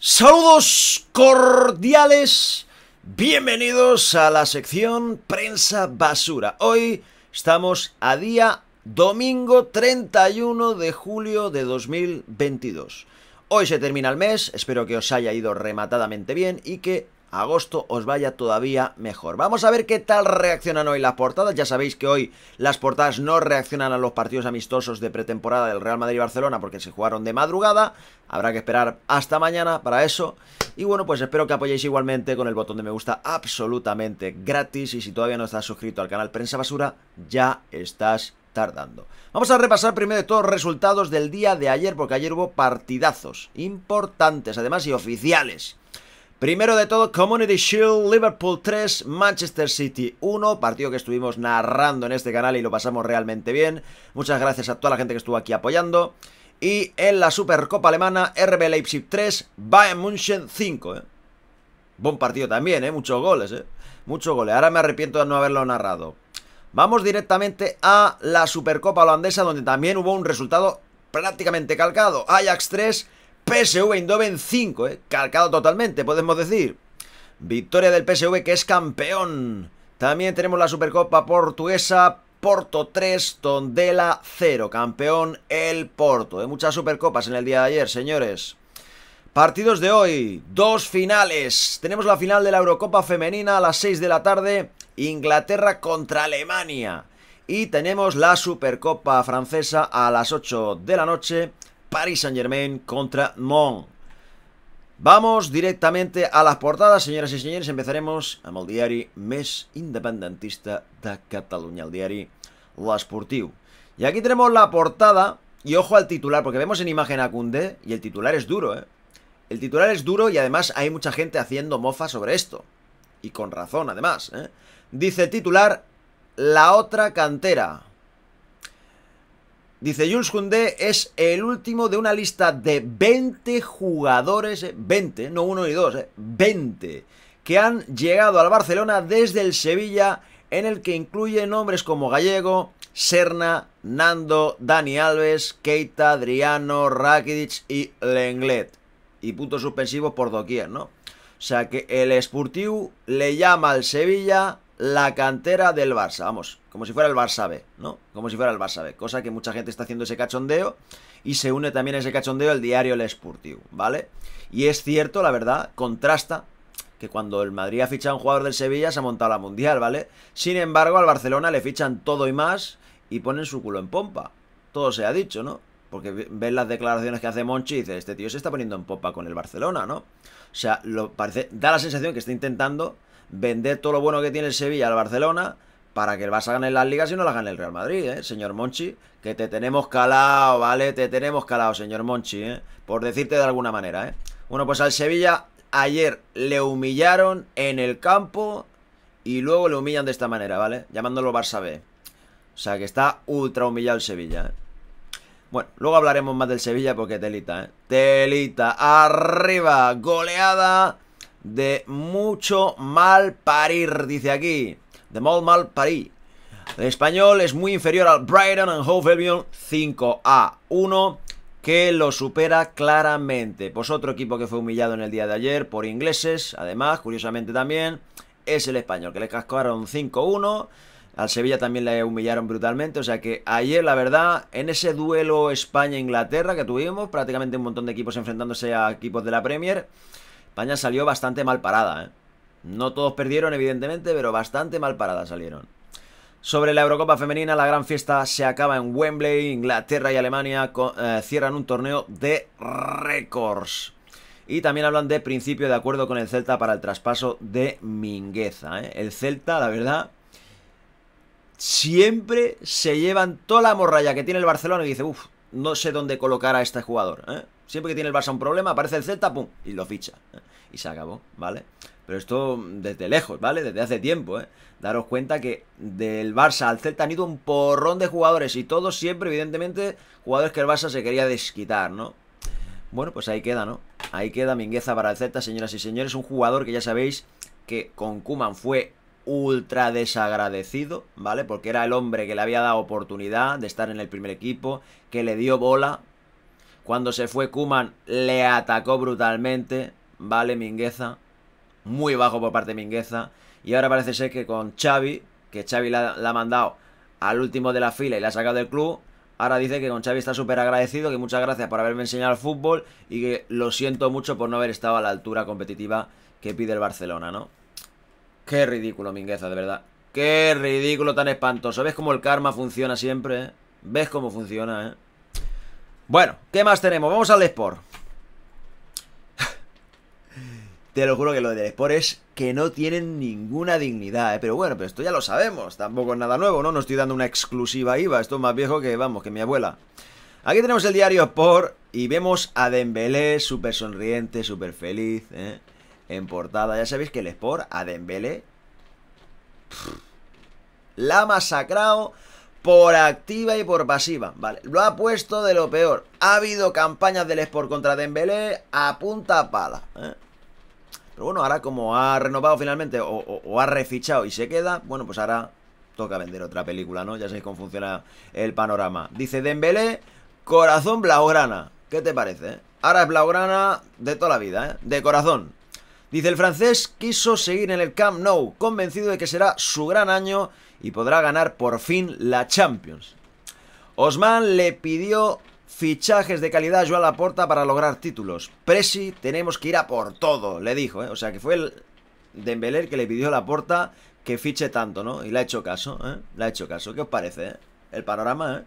Saludos cordiales, bienvenidos a la sección Prensa Basura. Hoy estamos a día domingo 31 de julio de 2022. Hoy se termina el mes, espero que os haya ido rematadamente bien y que agosto os vaya todavía mejor. Vamos a ver qué tal reaccionan hoy las portadas. Ya sabéis que hoy las portadas no reaccionan a los partidos amistosos de pretemporada del Real Madrid y Barcelona porque se jugaron de madrugada. Habrá que esperar hasta mañana para eso. Y bueno, pues espero que apoyéis igualmente con el botón de me gusta absolutamente gratis. Y si todavía no estás suscrito al canal Prensa Basura, ya estás tardando. Vamos a repasar primero de todos los resultados del día de ayer, porque ayer hubo partidazos importantes, además, y oficiales. Primero de todo, Community Shield, Liverpool 3, Manchester City 1, partido que estuvimos narrando en este canal y lo pasamos realmente bien. Muchas gracias a toda la gente que estuvo aquí apoyando. Y en la Supercopa alemana, RB Leipzig 3, Bayern München 5. Buen partido también, muchos goles, muchos goles. Ahora me arrepiento de no haberlo narrado. Vamos directamente a la Supercopa holandesa, donde también hubo un resultado prácticamente calcado. Ajax 3, PSV Eindhoven 5, calcado totalmente, podemos decir. Victoria del PSV, que es campeón. También tenemos la Supercopa portuguesa, Porto 3, Tondela 0, campeón el Porto. Muchas Supercopas en el día de ayer, señores. Partidos de hoy, dos finales. Tenemos la final de la Eurocopa femenina a las 6 de la tarde, Inglaterra contra Alemania. Y tenemos la Supercopa francesa a las 8 de la noche, Paris Saint-Germain contra Mons. Vamos directamente a las portadas, señoras y señores. Empezaremos amb el diari més independentista de Cataluña, el diari L'Esportiu. Y aquí tenemos la portada, y ojo al titular, porque vemos en imagen a Koundé, y el titular es duro, El titular es duro, y además hay mucha gente haciendo mofa sobre esto. Y con razón, además, Dice el titular, la otra cantera. Dice, Jules Koundé es el último de una lista de 20 jugadores, 20, no uno y dos, 20, que han llegado al Barcelona desde el Sevilla, en el que incluye nombres como Gallego, Serna, Nando, Dani Alves, Keita, Adriano, Rakitic y Lenglet. Y puntos suspensivos por doquier, O sea que el Esportiu le llama al Sevilla la cantera del Barça, vamos, como si fuera el Barça B, Como si fuera el Barça B, cosa que mucha gente está haciendo ese cachondeo, y se une también a ese cachondeo el diario L'Esportiu, ¿vale? Y es cierto, la verdad, contrasta que cuando el Madrid ha fichado a un jugador del Sevilla se ha montado la Mundial, ¿vale? Sin embargo, al Barcelona le fichan todo y más y ponen su culo en pompa, todo se ha dicho, Porque ves las declaraciones que hace Monchi y dice, este tío se está poniendo en popa con el Barcelona, O sea, da la sensación que está intentando vender todo lo bueno que tiene el Sevilla al Barcelona para que el Barça gane las ligas y no las gane el Real Madrid, señor Monchi. Que te tenemos calado, ¿vale? Te tenemos calado, señor Monchi, por decirte de alguna manera, Bueno, pues al Sevilla ayer le humillaron en el campo y luego le humillan de esta manera, ¿vale? Llamándolo Barça B. O sea, que está ultra humillado el Sevilla, Bueno, luego hablaremos más del Sevilla porque telita, Telita, arriba, goleada de mucho mal parir, dice aquí. De molt mal parir. El Español es muy inferior al Brighton and Hove Albion 5-1, que lo supera claramente. Pues otro equipo que fue humillado en el día de ayer por ingleses, además, curiosamente también, es el Español, que le cascaron 5-1. Al Sevilla también le humillaron brutalmente. O sea que ayer, la verdad, en ese duelo España-Inglaterra que tuvimos, prácticamente un montón de equipos enfrentándose a equipos de la Premier, España salió bastante mal parada, No todos perdieron, evidentemente, pero bastante mal parada salieron. Sobre la Eurocopa femenina, la gran fiesta se acaba en Wembley. Inglaterra y Alemania cierran un torneo de récords. Y también hablan de principio de acuerdo con el Celta para el traspaso de Mingueza, El Celta, la verdad, siempre se llevan toda la morralla que tiene el Barcelona y dice, uff, no sé dónde colocar a este jugador, Siempre que tiene el Barça un problema, aparece el Celta, pum, y lo ficha, Y se acabó, ¿vale? Pero esto desde lejos, ¿vale? Desde hace tiempo, Daros cuenta que del Barça al Celta han ido un porrón de jugadores y todos siempre, evidentemente, jugadores que el Barça se quería desquitar, Bueno, pues ahí queda, Ahí queda Mingueza para el Celta, señoras y señores. Un jugador que ya sabéis que con Koeman fue ultra desagradecido, ¿vale? Porque era el hombre que le había dado oportunidad de estar en el primer equipo, que le dio bola. Cuando se fue Koeman le atacó brutalmente, ¿vale? Mingueza, muy bajo por parte de Mingueza. Y ahora parece ser que con Xavi, que Xavi la ha mandado al último de la fila y la ha sacado del club, ahora dice que con Xavi está súper agradecido, que muchas gracias por haberme enseñado el fútbol y que lo siento mucho por no haber estado a la altura competitiva que pide el Barcelona, ¿no? Qué ridículo, Mingueza, de verdad. Qué ridículo tan espantoso. ¿Ves cómo el karma funciona siempre, eh? ¿Ves cómo funciona, eh? Bueno, ¿qué más tenemos? Vamos al Sport. Te lo juro que lo del Sport es que no tienen ninguna dignidad, ¿eh? Pero bueno, pero esto ya lo sabemos. Tampoco es nada nuevo, ¿no? No estoy dando una exclusiva IVA. Esto es más viejo que, vamos, que mi abuela. Aquí tenemos el diario Sport y vemos a Dembélé súper sonriente, súper feliz, ¿eh? En portada. Ya sabéis que el Sport a Dembélé la ha masacrado por activa y por pasiva, vale. Lo ha puesto de lo peor. Ha habido campañas del Sport contra Dembélé a punta pala, ¿eh? Pero bueno, ahora como ha renovado finalmente o ha refichado y se queda, bueno, pues ahora toca vender otra película, ¿no? Ya sabéis cómo funciona el panorama. Dice Dembélé, corazón blaugrana. ¿Qué te parece, eh? Ahora es blaugrana de toda la vida, ¿eh? De corazón. Dice, el francés quiso seguir en el Camp Nou, convencido de que será su gran año y podrá ganar por fin la Champions. Osman le pidió fichajes de calidad a João Laporta para lograr títulos. Presi, tenemos que ir a por todo, le dijo, ¿eh? O sea, que fue el Dembélé que le pidió a Laporta que fiche tanto, ¿no? Y le ha hecho caso, ¿eh? Le ha hecho caso. ¿Qué os parece, eh? El panorama, ¿eh?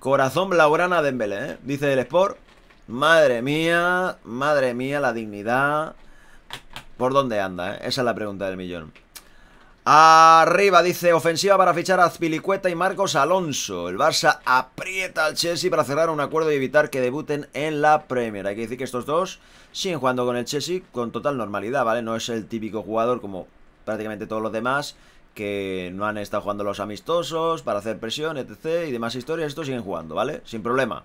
Corazón blaugrana Dembélé, ¿eh? Dice el Sport. Madre mía, la dignidad... ¿Por dónde anda, eh? Esa es la pregunta del millón. Arriba dice, ofensiva para fichar a Azpilicueta y Marcos Alonso. El Barça aprieta al Chelsea para cerrar un acuerdo y evitar que debuten en la Premier. Hay que decir que estos dos siguen jugando con el Chelsea con total normalidad, ¿vale? No es el típico jugador como prácticamente todos los demás que no han estado jugando los amistosos para hacer presión, etc. y demás historias. Estos siguen jugando, ¿vale? Sin problema.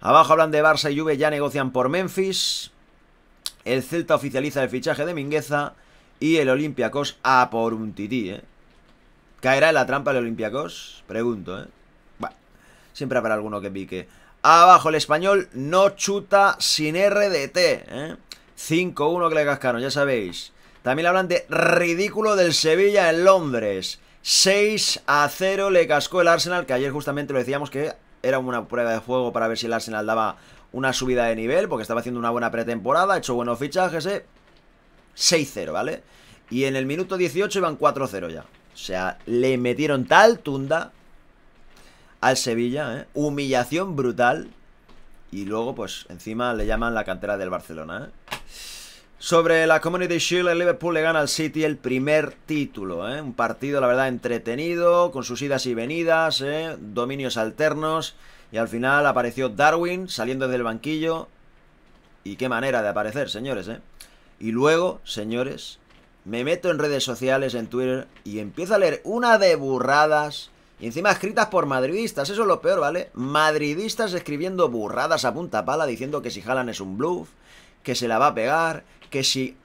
Abajo hablan de Barça y Juve, ya negocian por Memphis. El Celta oficializa el fichaje de Mingueza y el Olympiacos a por un tití, ¿eh? ¿Caerá en la trampa el Olympiacos? Pregunto, ¿eh? Bueno, siempre habrá alguno que pique. Abajo el Español no chuta sin RDT, ¿eh? 5-1 que le cascaron, ya sabéis. También hablan de ridículo del Sevilla en Londres. 6-0 le cascó el Arsenal, que ayer justamente lo decíamos que era una prueba de juego para ver si el Arsenal daba... una subida de nivel, porque estaba haciendo una buena pretemporada, ha hecho buenos fichajes, ¿eh? 6-0, ¿vale? Y en el minuto 18 iban 4-0 ya. O sea, le metieron tal tunda al Sevilla, ¿eh? Humillación brutal. Y luego, pues, encima le llaman la cantera del Barcelona, ¿eh? Sobre la Community Shield, el Liverpool le gana al City el primer título, ¿eh? Un partido, la verdad, entretenido, con sus idas y venidas, ¿eh? Dominios alternos. Y al final apareció Darwin saliendo del banquillo. Y qué manera de aparecer, señores, ¿eh? Y luego, señores, me meto en redes sociales, en Twitter, y empiezo a leer una de burradas. Y encima escritas por madridistas, eso es lo peor, ¿vale? Madridistas escribiendo burradas a punta pala, diciendo que si Haaland es un bluff, que se la va a pegar, que si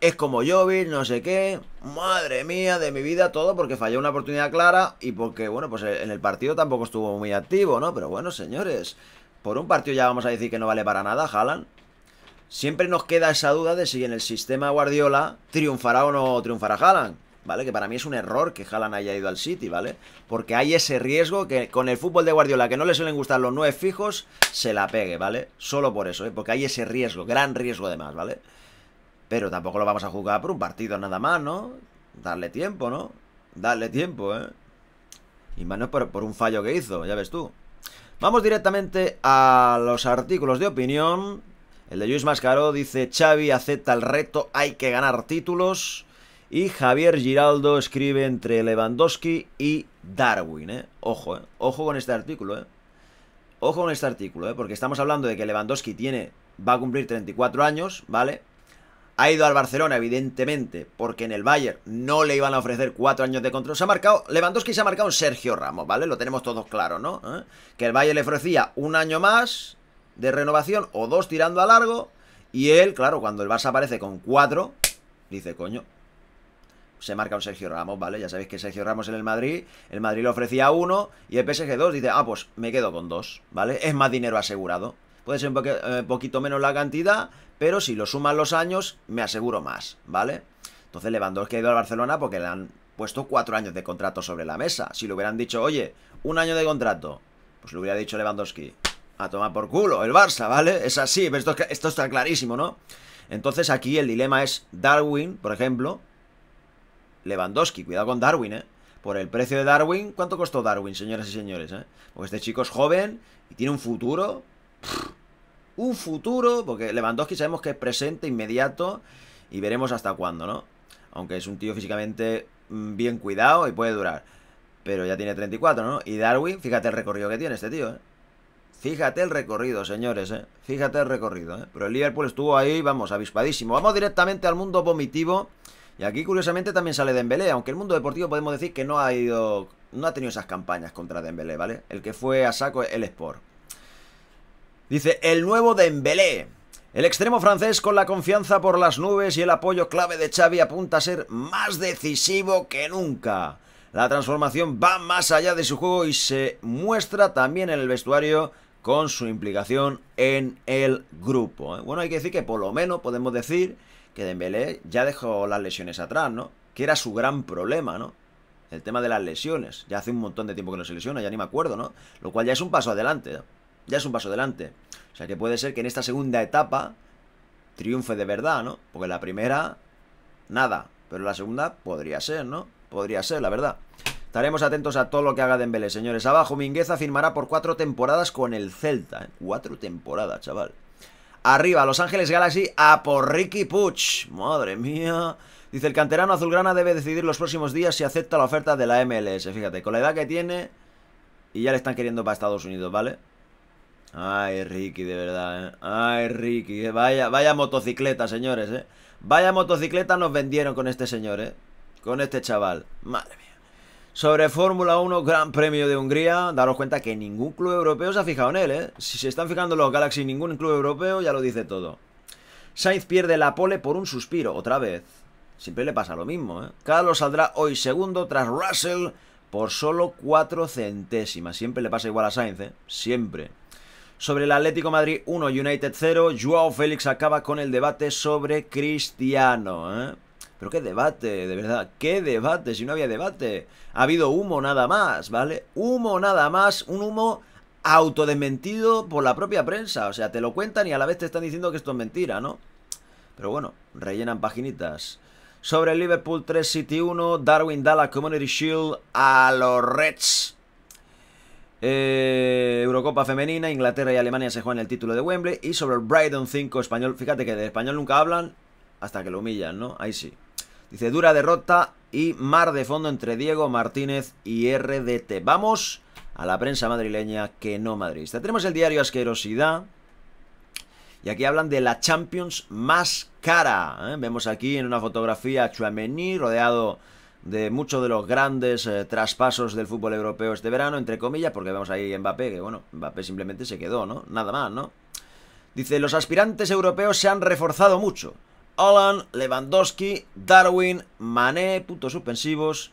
es como Jovic, no sé qué. Madre mía de mi vida, todo porque falló una oportunidad clara y porque, bueno, pues en el partido tampoco estuvo muy activo, ¿no? Pero bueno, señores, por un partido ya vamos a decir que no vale para nada Haaland. Siempre nos queda esa duda de si en el sistema Guardiola triunfará o no triunfará Haaland, ¿vale? Que para mí es un error que Haaland haya ido al City, ¿vale? Porque hay ese riesgo que con el fútbol de Guardiola, que no le suelen gustar los 9 fijos, se la pegue, ¿vale? Solo por eso, ¿eh? Porque hay ese riesgo, gran riesgo además, ¿vale? Pero tampoco lo vamos a jugar por un partido nada más, ¿no? Darle tiempo, ¿no? Darle tiempo, ¿eh? Y más no por un fallo que hizo, ya ves tú. Vamos directamente a los artículos de opinión. El de Luis Mascaró dice, Xavi acepta el reto, hay que ganar títulos. Y Javier Giraldo escribe entre Lewandowski y Darwin, ¿eh? Ojo, ¿eh? Ojo con este artículo, ¿eh? Ojo con este artículo, ¿eh? Porque estamos hablando de que Lewandowski va a cumplir 34 años, ¿vale? Ha ido al Barcelona, evidentemente, porque en el Bayern no le iban a ofrecer 4 años de contrato. Se ha marcado, Lewandowski se ha marcado un Sergio Ramos, ¿vale? Lo tenemos todos claro, ¿no? ¿Eh? Que el Bayern le ofrecía 1 año más de renovación o 2 tirando a largo. Y él, claro, cuando el Barça aparece con 4, dice, coño, se marca un Sergio Ramos, ¿vale? Ya sabéis que Sergio Ramos en el Madrid le ofrecía uno y el PSG 2 dice, ah, pues me quedo con 2, ¿vale? Es más dinero asegurado. Puede ser un poquito menos la cantidad, pero si lo suman los años, me aseguro más, ¿vale? Entonces Lewandowski ha ido al Barcelona porque le han puesto 4 años de contrato sobre la mesa. Si le hubieran dicho, oye, 1 año de contrato, pues le hubiera dicho Lewandowski, a tomar por culo el Barça, ¿vale? Es así, pero esto está clarísimo, ¿no? Entonces aquí el dilema es Darwin, por ejemplo, Lewandowski, cuidado con Darwin, ¿eh? Por el precio de Darwin, ¿cuánto costó Darwin, señoras y señores? Porque este chico es joven y tiene un futuro, un futuro, porque Lewandowski sabemos que es presente, inmediato, y veremos hasta cuándo, ¿no? Aunque es un tío físicamente bien cuidado y puede durar, pero ya tiene 34, ¿no? Y Darwin, fíjate el recorrido que tiene este tío, ¿eh? Fíjate el recorrido, señores, ¿eh? Fíjate el recorrido, ¿eh? Pero el Liverpool estuvo ahí, vamos, avispadísimo. Vamos directamente al mundo vomitivo. Y aquí, curiosamente, también sale Dembélé. Aunque el mundo deportivo podemos decir que no ha tenido esas campañas contra Dembélé, ¿vale? El que fue a saco el Sport. Dice, el nuevo Dembélé. El extremo francés, con la confianza por las nubes y el apoyo clave de Xavi, apunta a ser más decisivo que nunca. La transformación va más allá de su juego y se muestra también en el vestuario, con su implicación en el grupo, ¿eh? Bueno, hay que decir que por lo menos podemos decir que Dembélé ya dejó las lesiones atrás, ¿no? Que era su gran problema, ¿no? El tema de las lesiones. Ya hace un montón de tiempo que no se lesiona, ya ni me acuerdo, ¿no? Lo cual ya es un paso adelante, ¿no? Ya es un paso adelante. O sea que puede ser que en esta segunda etapa triunfe de verdad, ¿no? Porque la primera, nada. Pero la segunda podría ser, ¿no? Podría ser, la verdad. Estaremos atentos a todo lo que haga Dembélé, señores. Abajo, Mingueza firmará por 4 temporadas con el Celta, ¿eh? 4 temporadas, chaval. Arriba, Los Ángeles Galaxy a por Ricky Puig. Madre mía. Dice, el canterano azulgrana debe decidir los próximos días si acepta la oferta de la MLS. Fíjate, con la edad que tiene y ya le están queriendo para Estados Unidos, ¿vale? Ay, Ricky, de verdad, ¿eh? Ay, Ricky, vaya motocicleta, señores, ¿eh? Vaya motocicleta nos vendieron con este señor, ¿eh? Con este chaval. Madre mía. Sobre Fórmula 1, Gran Premio de Hungría. Daros cuenta que ningún club europeo se ha fijado en él, ¿eh? Si se están fijando los Galaxy, ningún club europeo, ya lo dice todo. Sainz pierde la pole por un suspiro, otra vez. Siempre le pasa lo mismo, ¿eh? Carlos saldrá hoy segundo tras Russell por solo 4 centésimas. Siempre le pasa igual a Sainz, ¿eh? Siempre. Sobre el Atlético Madrid 1, United 0. João Félix acaba con el debate sobre Cristiano, ¿eh? Pero qué debate, de verdad, qué debate, si no había debate. Ha habido humo nada más, ¿vale? Humo nada más, un humo autodesmentido por la propia prensa. O sea, te lo cuentan y a la vez te están diciendo que esto es mentira, ¿no? Pero bueno, rellenan paginitas. Sobre el Liverpool 3, City 1, Darwin da la Community Shield a los Reds. Eurocopa femenina, Inglaterra y Alemania se juegan el título de Wembley. Y sobre el Brighton 5, Español, fíjate que de Español nunca hablan hasta que lo humillan, ¿no? Ahí sí. Dice, dura derrota y mar de fondo entre Diego Martínez y RDT. Vamos a la prensa madrileña que no madridista. Tenemos el diario Asquerosidad. Y aquí hablan de la Champions más cara, ¿eh? Vemos aquí en una fotografía a Tchouaméni rodeado de muchos de los grandes traspasos del fútbol europeo este verano, entre comillas, porque vemos ahí Mbappé, que bueno, Mbappé simplemente se quedó, ¿no? Nada más, ¿no? Dice, los aspirantes europeos se han reforzado mucho. Haaland, Lewandowski, Darwin, Mané, puntos suspensivos.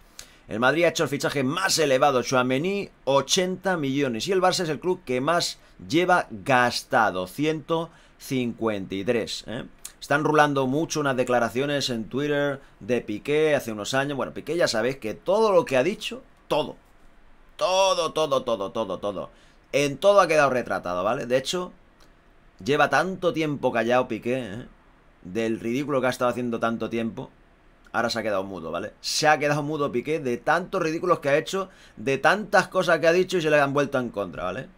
El Madrid ha hecho el fichaje más elevado, Tchouaméni, 80 millones. Y el Barça es el club que más lleva gastado, 153, ¿eh? Están rulando mucho unas declaraciones en Twitter de Piqué hace unos años. Bueno, Piqué ya sabéis que todo lo que ha dicho, todo. En todo ha quedado retratado, ¿vale? De hecho, lleva tanto tiempo callado Piqué, ¿eh? Del ridículo que ha estado haciendo tanto tiempo, ahora se ha quedado mudo, ¿vale? Se ha quedado mudo Piqué de tantos ridículos que ha hecho, de tantas cosas que ha dicho y se le han vuelto en contra, ¿vale?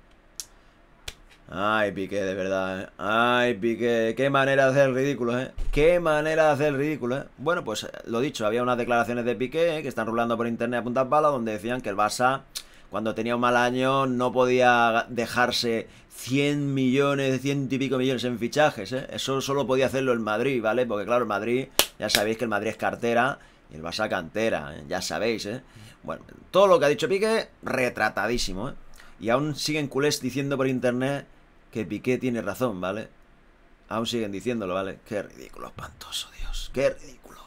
Ay, Piqué, de verdad, ¿eh? Ay, Piqué, qué manera de hacer el ridículo, ¿eh? Qué manera de hacer el ridículo, ¿eh? Bueno, pues lo dicho, había unas declaraciones de Piqué, ¿eh? Que están rulando por internet a puntas balas, donde decían que el Barça, cuando tenía un mal año, no podía dejarse 100 millones, 100 y pico millones en fichajes, ¿eh? Eso solo podía hacerlo el Madrid, ¿vale? Porque claro, el Madrid, ya sabéis que el Madrid es cartera y el Barça cantera, ¿eh? Ya sabéis, ¿eh? Bueno, todo lo que ha dicho Piqué, retratadísimo, ¿eh? Y aún siguen culés diciendo por internet que Piqué tiene razón, ¿vale? Aún siguen diciéndolo, ¿vale? Qué ridículo espantoso, Dios, qué ridículo.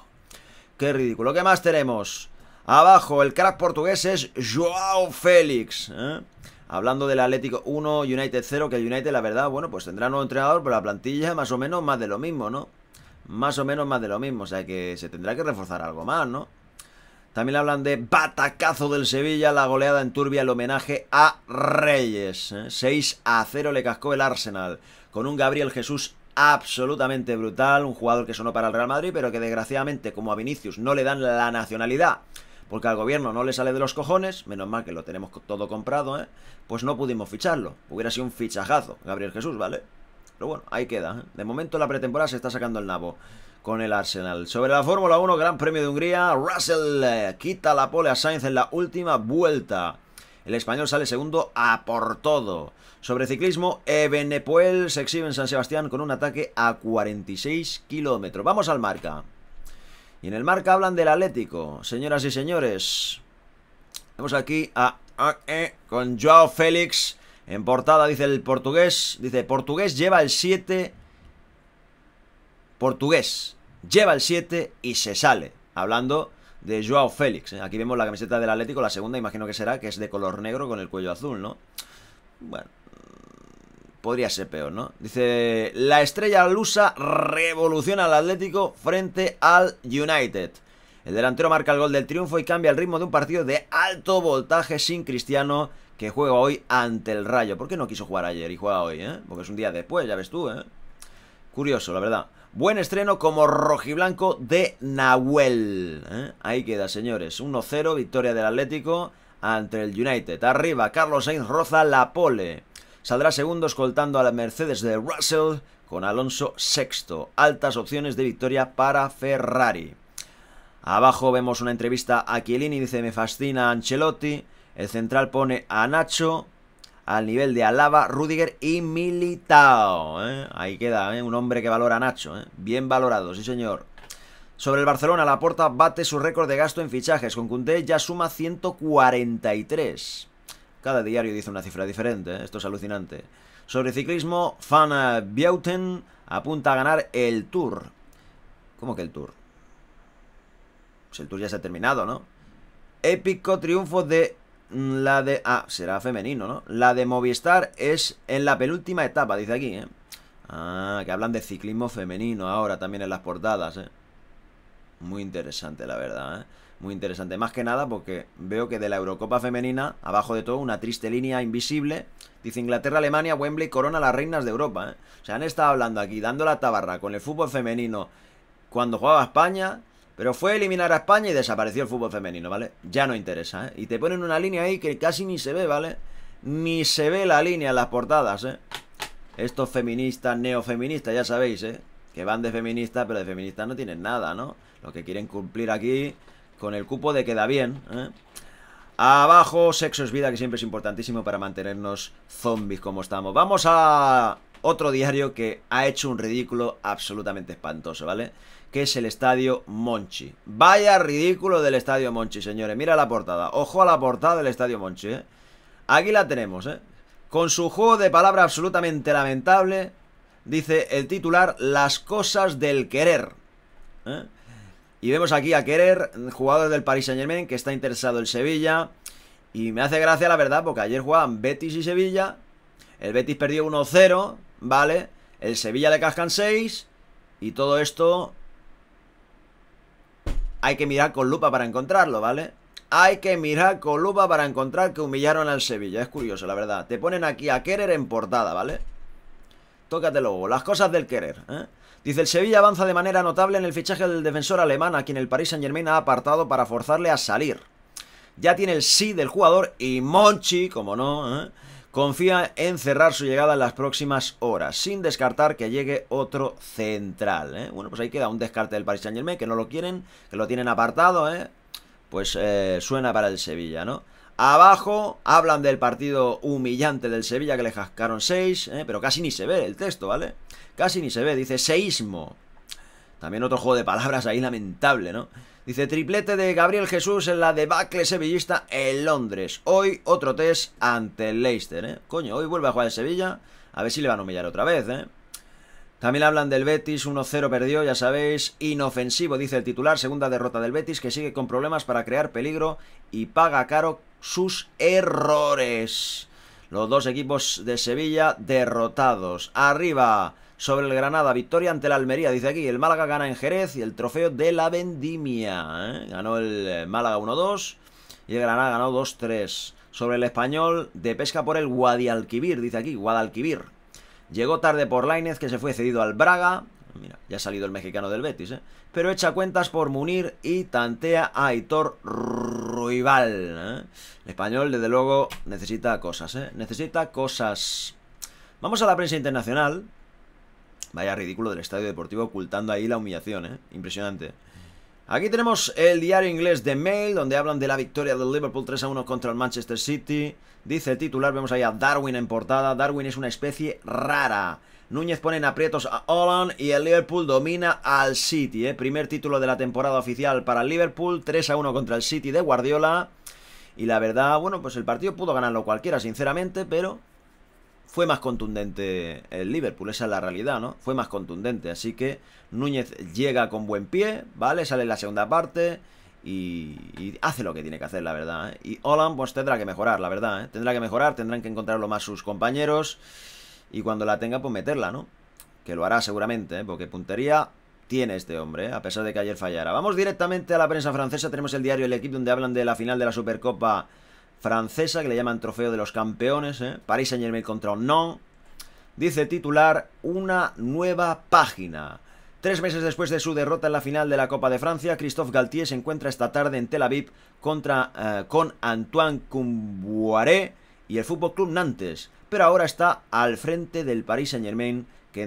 Qué ridículo. ¿Qué más tenemos? Abajo, el crack portugués es João Félix, ¿eh? Hablando del Atlético 1, United 0, que el United, la verdad, bueno, pues tendrá nuevo entrenador, pero la plantilla más o menos más de lo mismo, ¿no? Más o menos más de lo mismo, o sea que se tendrá que reforzar algo más, ¿no? También hablan de batacazo del Sevilla, la goleada en Turbia, el homenaje a Reyes, ¿eh? 6-0 le cascó el Arsenal, con un Gabriel Jesús absolutamente brutal, un jugador que sonó para el Real Madrid, pero que desgraciadamente, como a Vinicius, no le dan la nacionalidad, porque al gobierno no le sale de los cojones, menos mal que lo tenemos todo comprado, ¿eh? Pues no pudimos ficharlo, hubiera sido un fichajazo, Gabriel Jesús, ¿vale? Pero bueno, ahí queda, ¿eh? De momento la pretemporada se está sacando el nabo con el Arsenal. Sobre la Fórmula 1, Gran Premio de Hungría, Russell quita la pole a Sainz en la última vuelta. El español sale segundo a por todo. Sobre ciclismo, Ebenepoel se exhibe en San Sebastián con un ataque a 46 kilómetros. Vamos al Marca. Y en el Marca hablan del Atlético. Señoras y señores, vemos aquí a con João Félix. En portada dice el portugués. Dice, portugués lleva el 7. Portugués lleva el 7 y se sale. Hablando de João Félix. Aquí vemos la camiseta del Atlético, la segunda, imagino que será, que es de color negro con el cuello azul, ¿no? Bueno, podría ser peor, ¿no? Dice, la estrella lusa revoluciona al Atlético frente al United. El delantero marca el gol del triunfo y cambia el ritmo de un partido de alto voltaje sin Cristiano, que juega hoy ante el Rayo. ¿Por qué no quiso jugar ayer y juega hoy, eh? Porque es un día después, ya ves tú, ¿eh? Curioso, la verdad. Buen estreno como rojiblanco de Nahuel, ¿eh? Ahí queda, señores. 1-0, victoria del Atlético ante el United. Arriba, Carlos Sainz roza la pole. Saldrá segundo escoltando a la Mercedes de Russell, con Alonso sexto. Altas opciones de victoria para Ferrari. Abajo vemos una entrevista a Chiellini. Dice, me fascina Ancelotti. El central pone a Nacho al nivel de Alaba, Rüdiger y Militao, ¿eh? Ahí queda, ¿eh? Un hombre que valora a Nacho, ¿eh? Bien valorado, sí señor. Sobre el Barcelona, Laporta bate su récord de gasto en fichajes. Con Koundé ya suma 143. Cada diario dice una cifra diferente, ¿eh? Esto es alucinante. Sobre ciclismo, Van Vleuten apunta a ganar el Tour. ¿Cómo que el Tour? Pues el Tour ya se ha terminado, ¿no? Épico triunfo de... la de... ah, será femenino, ¿no? La de Movistar es en la penúltima etapa, dice aquí, ¿eh? Ah, que hablan de ciclismo femenino ahora también en las portadas, ¿eh? Muy interesante, la verdad, ¿eh? Muy interesante, más que nada porque veo que de la Eurocopa femenina, abajo de todo, una triste línea invisible. Dice Inglaterra, Alemania, Wembley, corona las reinas de Europa, ¿eh? O sea, han estado hablando aquí, dando la tabarra con el fútbol femenino cuando jugaba España... pero fue a eliminar a España y desapareció el fútbol femenino, ¿vale? Ya no interesa, ¿eh? Y te ponen una línea ahí que casi ni se ve, ¿vale? Ni se ve la línea en las portadas, ¿eh? Estos feministas, neofeministas, ya sabéis, ¿eh? Que van de feministas, pero de feministas no tienen nada, ¿no? Lo que quieren cumplir aquí con el cupo de queda bien, ¿eh? Abajo, sexo es vida, que siempre es importantísimo para mantenernos zombies como estamos. Vamos a... otro diario que ha hecho un ridículo absolutamente espantoso, ¿vale? Que es el Estadio Monchi. Vaya ridículo del Estadio Monchi, señores. Mira la portada. Ojo a la portada del Estadio Monchi, ¿eh? Aquí la tenemos, ¿eh? Con su juego de palabras absolutamente lamentable, dice el titular, las cosas del querer, ¿eh? Y vemos aquí a Querer, jugador del Paris Saint-Germain, que está interesado en Sevilla. Y me hace gracia, la verdad, porque ayer jugaban Betis y Sevilla. El Betis perdió 1-0... ¿vale? El Sevilla le cascan 6. Y todo esto hay que mirar con lupa para encontrarlo, ¿vale? Hay que mirar con lupa para encontrar que humillaron al Sevilla. Es curioso, la verdad. Te ponen aquí a Querer en portada, ¿vale? Tócate luego. Las cosas del Querer, ¿eh? Dice, el Sevilla avanza de manera notable en el fichaje del defensor alemán, a quien el Paris Saint-Germain ha apartado para forzarle a salir. Ya tiene el sí del jugador y Monchi, como no, ¿eh? Confía en cerrar su llegada en las próximas horas, sin descartar que llegue otro central, ¿eh? Bueno, pues ahí queda un descarte del Paris Saint-Germain, que no lo quieren, que lo tienen apartado, ¿eh? Pues suena para el Sevilla, ¿no? Abajo hablan del partido humillante del Sevilla, que le jascaron 6, ¿eh? Pero casi ni se ve el texto, ¿vale? Casi ni se ve, dice seísmo. También otro juego de palabras ahí lamentable, ¿no? Dice, triplete de Gabriel Jesús en la debacle sevillista en Londres. Hoy otro test ante el Leicester, ¿eh? Coño, hoy vuelve a jugar el Sevilla. A ver si le van a humillar otra vez, ¿eh? También hablan del Betis, 1-0 perdió, ya sabéis, inofensivo, dice el titular, segunda derrota del Betis, que sigue con problemas para crear peligro y paga caro sus errores. Los dos equipos de Sevilla derrotados. Arriba, sobre el Granada, victoria ante la Almería, dice aquí, el Málaga gana en Jerez y el trofeo de la Vendimia, ¿eh? Ganó el Málaga 1-2 y el Granada ganó 2-3. Sobre el Español, de pesca por el Guadalquivir, dice aquí, Guadalquivir. Llegó tarde por Lainez, que se fue cedido al Braga. Mira, ya ha salido el mexicano del Betis, ¿eh? Pero echa cuentas por Munir y tantea a Aitor Ruibal, ¿eh? El Español, desde luego, necesita cosas, ¿eh? Necesita cosas. Vamos a la prensa internacional. Vaya ridículo del Estadio Deportivo ocultando ahí la humillación, ¿eh? Impresionante. Aquí tenemos el diario inglés The Mail, donde hablan de la victoria del Liverpool 3-1 contra el Manchester City. Dice el titular, vemos ahí a Darwin en portada. Darwin es una especie rara. Núñez pone en aprietos a Haaland y el Liverpool domina al City, ¿eh? Primer título de la temporada oficial para el Liverpool, 3-1 contra el City de Guardiola. Y la verdad, bueno, pues el partido pudo ganarlo cualquiera, sinceramente, pero fue más contundente el Liverpool, esa es la realidad, ¿no? Fue más contundente, así que Núñez llega con buen pie, ¿vale? Sale en la segunda parte y hace lo que tiene que hacer, la verdad, ¿eh? Y Haaland pues tendrá que mejorar, la verdad, ¿eh? Tendrá que mejorar, tendrán que encontrarlo más sus compañeros y cuando la tenga pues meterla, ¿no? Que lo hará seguramente, ¿eh? Porque puntería tiene este hombre, ¿eh? A pesar de que ayer fallara. Vamos directamente a la prensa francesa, tenemos el diario El Equipo, donde hablan de la final de la Supercopa francesa, que le llaman trofeo de los campeones, ¿eh? Paris Saint-Germain contra Nantes. Dice titular, una nueva página. 3 meses después de su derrota en la final de la Copa de Francia, Christophe Galtier se encuentra esta tarde en Tel Aviv con Antoine Koumbouré y el FC Nantes, pero ahora está al frente del Paris Saint-Germain, que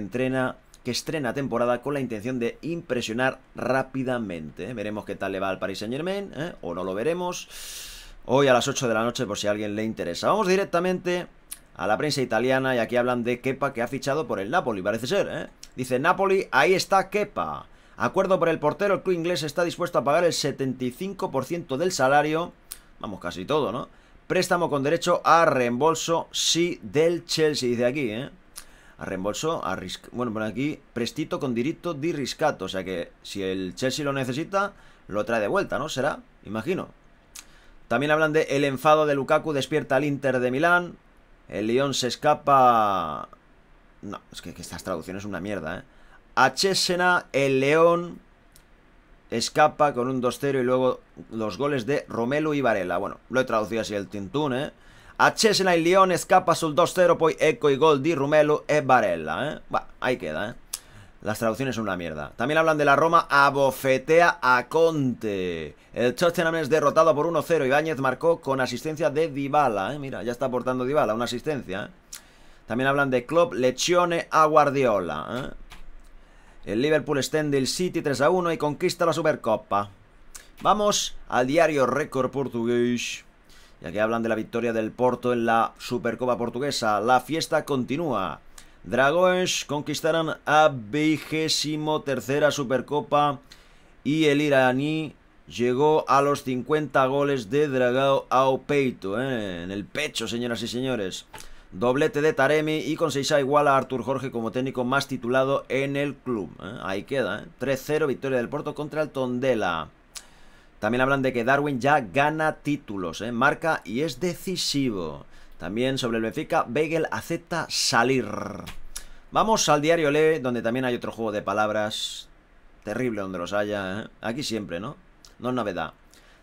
estrena temporada con la intención de impresionar rápidamente, ¿eh? Veremos qué tal le va al Paris Saint-Germain, ¿eh? O no lo veremos. Hoy a las 8 de la noche, por si a alguien le interesa. Vamos directamente a la prensa italiana y aquí hablan de Kepa, que ha fichado por el Napoli, parece ser, ¿eh? Dice Napoli, ahí está Kepa. Acuerdo por el portero, el club inglés está dispuesto a pagar el 75% del salario. Vamos, casi todo, ¿no? Préstamo con derecho a reembolso, sí, del Chelsea, dice aquí, ¿eh? A reembolso, a risc... bueno, por aquí, prestito con diritto di riscatto. O sea que si el Chelsea lo necesita, lo trae de vuelta, ¿no? Será, imagino. También hablan de el enfado de Lukaku despierta al Inter de Milán. El Lyon se escapa... No, es que estas traducciones son una mierda, ¿eh? A Chesena, el León escapa con un 2-0 y luego los goles de Romelu y Varela. Bueno, lo he traducido así el Tintún, ¿eh? A Chesena, el León escapa sul 2-0, poi ecco i gol di Romelu e Varela, ¿eh? Bah, ahí queda, ¿eh? Las traducciones son una mierda. También hablan de la Roma abofetea a Conte. El Tottenham es derrotado por 1-0. Ibáñez marcó con asistencia de Dybala, ¿eh? Mira, ya está aportando Dybala una asistencia, ¿eh? También hablan de Klopp lecione a Guardiola, ¿eh? El Liverpool extiende el City 3-1 y conquista la Supercopa. Vamos al diario Récord portugués. Y aquí hablan de la victoria del Porto en la Supercopa portuguesa. La fiesta continúa. Dragões conquistarán a 23ª Supercopa y el iraní llegó a los 50 goles de Dragão ao peito, ¿eh? En el pecho, señoras y señores. Doblete de Taremi y con 6 igual a Artur Jorge como técnico más titulado en el club, ¿eh? Ahí queda, ¿eh? 3-0 victoria del Porto contra el Tondela. También hablan de que Darwin ya gana títulos, ¿eh? Marca y es decisivo. También sobre el Benfica, Beigel acepta salir. Vamos al diario Le, donde también hay otro juego de palabras. Terrible donde los haya, ¿eh? Aquí siempre, ¿no? No es novedad.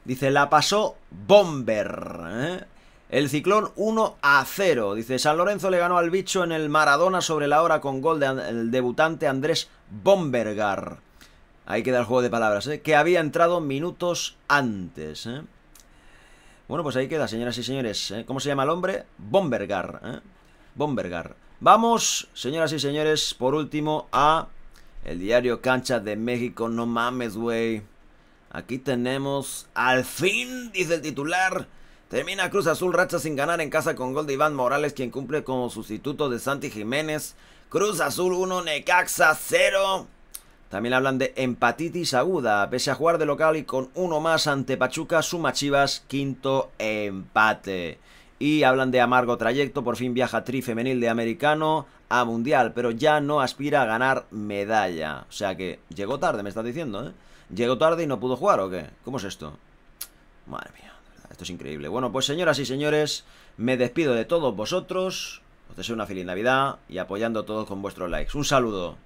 Dice, la pasó Bomber, ¿eh? El Ciclón 1-0. Dice, San Lorenzo le ganó al bicho en el Maradona sobre la hora con gol del debutante Andrés Bombergar. Ahí queda el juego de palabras, ¿eh? Que había entrado minutos antes, ¿eh? Bueno, pues ahí queda, señoras y señores, ¿eh? ¿Cómo se llama el hombre? Bombergar, ¿eh? Bombergar. Vamos, señoras y señores, por último a el diario Cancha de México. No mames, güey. Aquí tenemos, al fin, dice el titular, termina Cruz Azul racha sin ganar en casa con gol de Iván Morales, quien cumple como sustituto de Santi Jiménez. Cruz Azul 1, Necaxa 0. También hablan de empatitis aguda, pese a jugar de local y con uno más ante Pachuca, suma Chivas, quinto empate. y hablan de amargo trayecto. Por fin viaja tri femenil de americano a mundial, pero ya no aspira a ganar medalla. O sea que llegó tarde, me estás diciendo, ¿eh? ¿Llegó tarde y no pudo jugar o qué? ¿Cómo es esto? Madre mía, esto es increíble. Bueno, pues señoras y señores, me despido de todos vosotros. Os deseo una feliz Navidad y apoyando todos con vuestros likes. Un saludo.